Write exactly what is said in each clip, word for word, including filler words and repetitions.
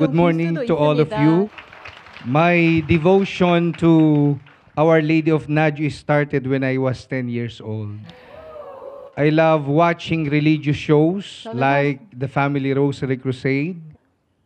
Good morning to all of you. My devotion to Our Lady of Naju started when I was ten years old. I love watching religious shows like the Family Rosary Crusade.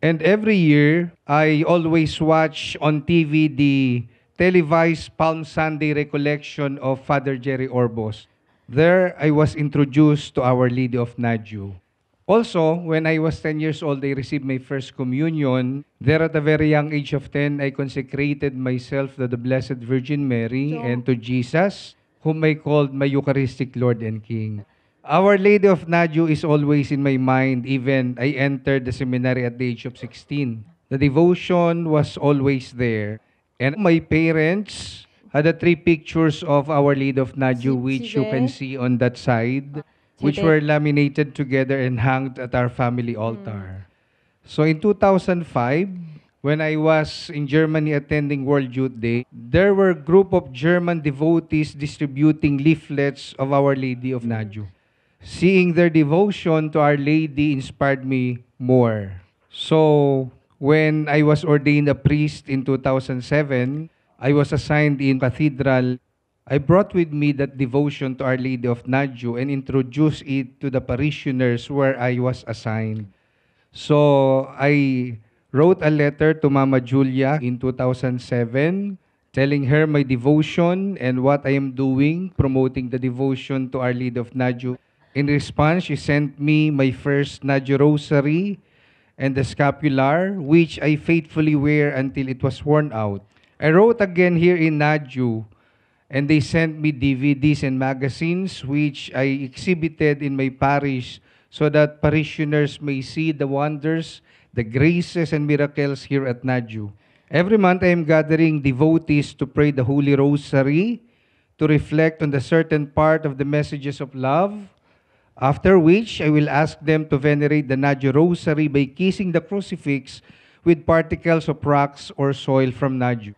And every year, I always watch on T V the televised Palm Sunday recollection of Father Jerry Orbos. There, I was introduced to Our Lady of Naju. Also, when I was ten years old, I received my first communion. There at a very young age of ten, I consecrated myself to the Blessed Virgin Mary and to Jesus, whom I called my Eucharistic Lord and King. Our Lady of Naju is always in my mind, even I entered the seminary at the age of sixteen. The devotion was always there. And my parents had the three pictures of Our Lady of Naju, which you can see on that side, which were laminated together and hanged at our family altar. Mm. So in two thousand five, when I was in Germany attending World Youth Day, there were a group of German devotees distributing leaflets of Our Lady of Naju. Mm. Seeing their devotion to Our Lady inspired me more. So when I was ordained a priest in two thousand seven, I was assigned in cathedral. I brought with me that devotion to Our Lady of Naju and introduced it to the parishioners where I was assigned. So I wrote a letter to Mama Julia in two thousand seven, telling her my devotion and what I am doing, promoting the devotion to Our Lady of Naju. In response, she sent me my first Naju rosary and the scapular, which I faithfully wear until it was worn out. I wrote again here in Naju, and they sent me D V Ds and magazines which I exhibited in my parish so that parishioners may see the wonders, the graces, and miracles here at Naju. Every month I am gathering devotees to pray the Holy Rosary, to reflect on the certain part of the messages of love, after which I will ask them to venerate the Naju Rosary by kissing the crucifix with particles of rocks or soil from Naju.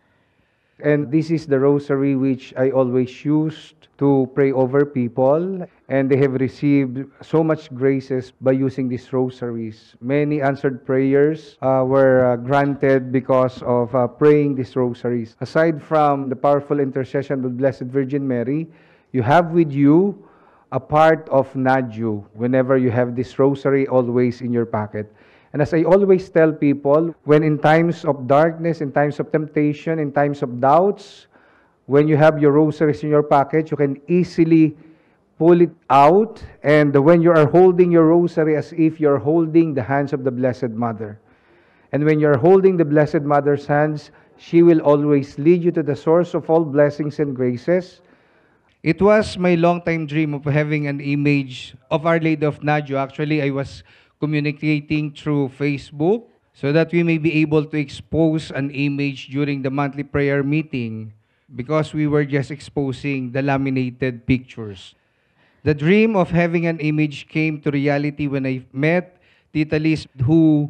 And this is the rosary which I always used to pray over people. And they have received so much graces by using these rosaries. Many answered prayers uh, were uh, granted because of uh, praying these rosaries. Aside from the powerful intercession of the Blessed Virgin Mary, you have with you a part of Naju whenever you have this rosary always in your pocket. And as I always tell people, when in times of darkness, in times of temptation, in times of doubts, when you have your rosaries in your pocket, you can easily pull it out. And when you are holding your rosary, as if you're holding the hands of the Blessed Mother. And when you're holding the Blessed Mother's hands, she will always lead you to the source of all blessings and graces. It was my long-time dream of having an image of Our Lady of Naju. Actually, I was communicating through Facebook so that we may be able to expose an image during the monthly prayer meeting, because we were just exposing the laminated pictures. The dream of having an image came to reality when I met Tita Lis, who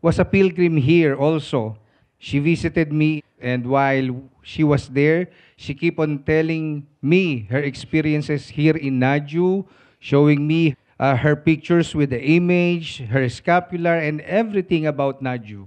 was a pilgrim here also. She visited me, and while she was there, she kept on telling me her experiences here in Naju, showing me Uh, her pictures with the image, her scapular, and everything about Naju.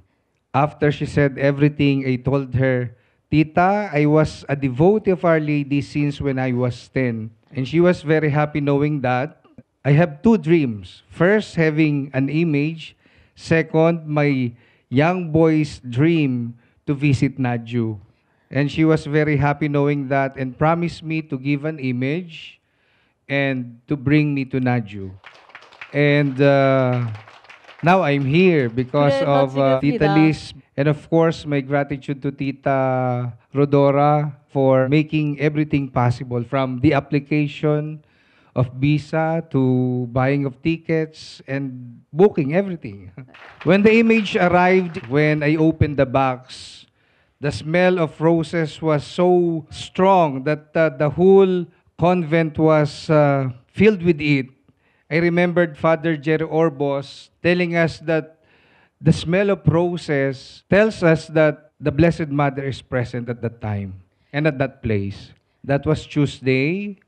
After she said everything, I told her, "Tita, I was a devotee of Our Lady since when I was ten. And she was very happy knowing that. I have two dreams. First, having an image. Second, my young boy's dream to visit Naju. And she was very happy knowing that and promised me to give an image and to bring me to Naju. And uh, now I'm here because of uh, Tita Lis. And of course, my gratitude to Tita Rodora for making everything possible, from the application of visa to buying of tickets and booking everything. When the image arrived, when I opened the box, the smell of roses was so strong that uh, the whole convent was uh, filled with it. I remembered Father Jerry Orbos telling us that the smell of roses tells us that the Blessed Mother is present at that time and at that place. That was Tuesday.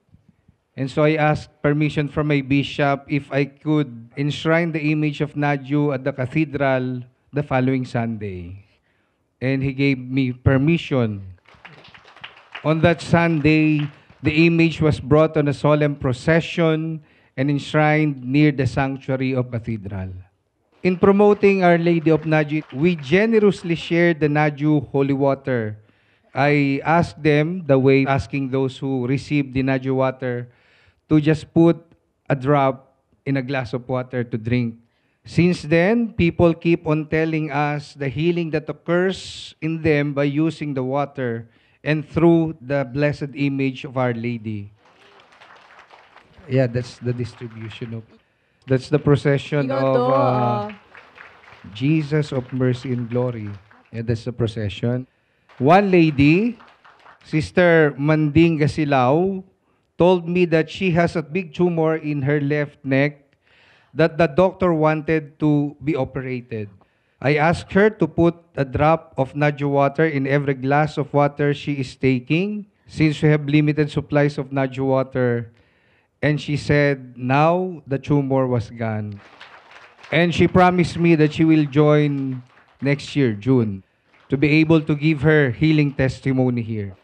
And so I asked permission from my bishop if I could enshrine the image of Naju at the cathedral the following Sunday. And he gave me permission. On that Sunday, the image was brought on a solemn procession and enshrined near the sanctuary of cathedral. In promoting Our Lady of Naju, we generously shared the Naju holy water. I asked them, the way asking those who received the Naju water, to just put a drop in a glass of water to drink. Since then, people keep on telling us the healing that occurs in them by using the water and through the blessed image of Our Lady. Yeah, that's the distribution of, that's the procession of uh, Jesus of Mercy and Glory. Yeah, that's the procession. One lady, Sister Mandinga Silau, told me that she has a big tumor in her left neck that the doctor wanted to be operated. I asked her to put a drop of Naju water in every glass of water she is taking, since we have limited supplies of Naju water. And she said, now the tumor was gone. And she promised me that she will join next year, June, to be able to give her healing testimony here.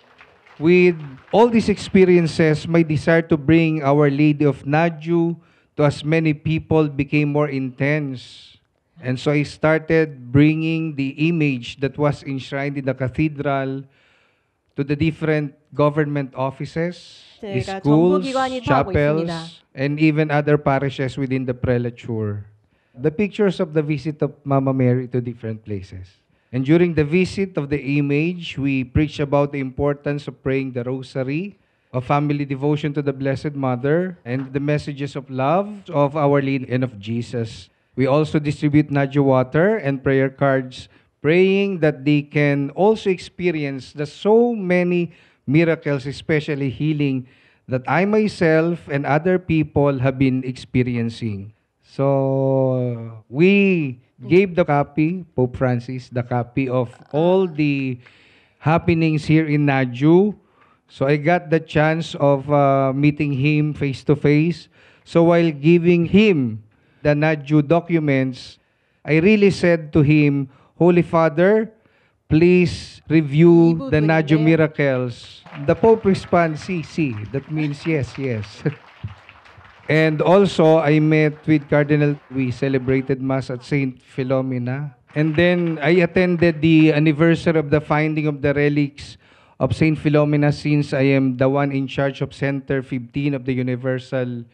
With all these experiences, my desire to bring Our Lady of Naju to as many people became more intense. And so I started bringing the image that was enshrined in the cathedral to the different government offices, the schools, chapels, and even other parishes within the prelature. The pictures of the visit of Mama Mary to different places. And during the visit of the image, we preached about the importance of praying the rosary, of family devotion to the Blessed Mother, and the messages of love of Our Lady and of Jesus. We also distribute Naju water and prayer cards, praying that they can also experience the so many miracles, especially healing, that I myself and other people have been experiencing. So we gave the copy, Pope Francis, the copy of all the happenings here in Naju. So I got the chance of uh, meeting him face to face. So while giving him the Naju documents, I really said to him, Holy Father, please review the Naju miracles. The Pope responds, si, si. That means yes, yes. And also, I met with Cardinal. We celebrated Mass at Saint Philomena. And then I attended the anniversary of the finding of the relics of Saint Philomena, since I am the one in charge of Center fifteen of the Universal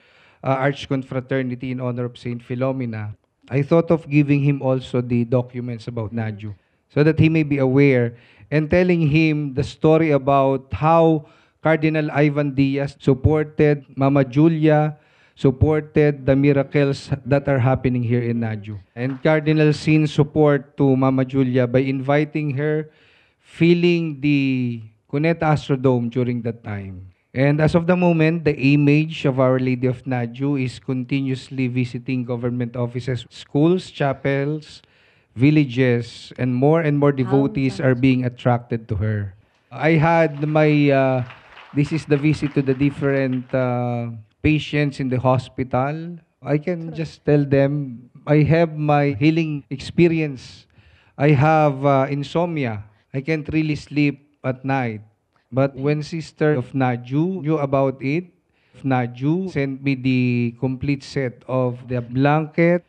uh, Archconfraternity in honor of Saint Philomena. I thought of giving him also the documents about Naju so that he may be aware, and telling him the story about how Cardinal Ivan Diaz supported Mama Julia, supported the miracles that are happening here in Naju. And Cardinal Sin's support to Mama Julia by inviting her, feeling the Cuneta Astrodome during that time. And as of the moment, the image of Our Lady of Naju is continuously visiting government offices, schools, chapels, villages, and more and more devotees are being attracted to her. I had my, uh, this is the visit to the different uh, patients in the hospital. I can just tell them, I have my healing experience. I have uh, insomnia. I can't really sleep at night. But when Sister of Naju knew about it, Naju sent me the complete set of the blanket.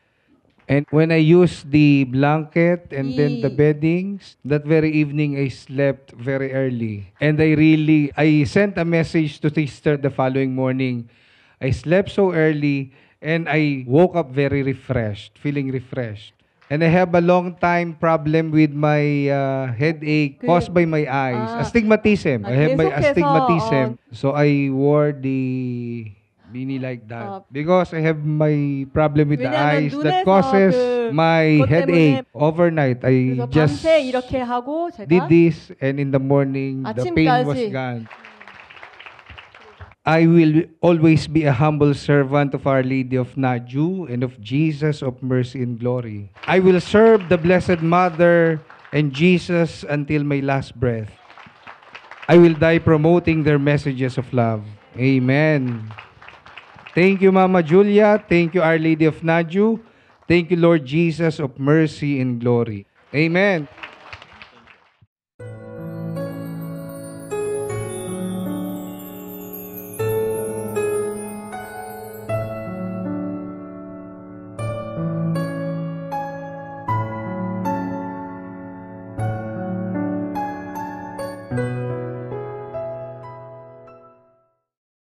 And when I used the blanket and then the beddings, that very evening I slept very early. And I really, I sent a message to Sister the following morning. I slept so early and I woke up very refreshed, feeling refreshed. And I have a long time problem with my uh, headache caused by my eyes. Ah. Astigmatism. I have my astigmatism. So I wore the beanie like that because I have my problem with the eyes that causes my headache. Overnight, I just did this, and in the morning, the pain was gone. I will always be a humble servant of Our Lady of Naju and of Jesus of Mercy and Glory. I will serve the Blessed Mother and Jesus until my last breath. I will die promoting their messages of love. Amen. Thank you, Mama Julia. Thank you, Our Lady of Naju. Thank you, Lord Jesus of mercy and glory. Amen.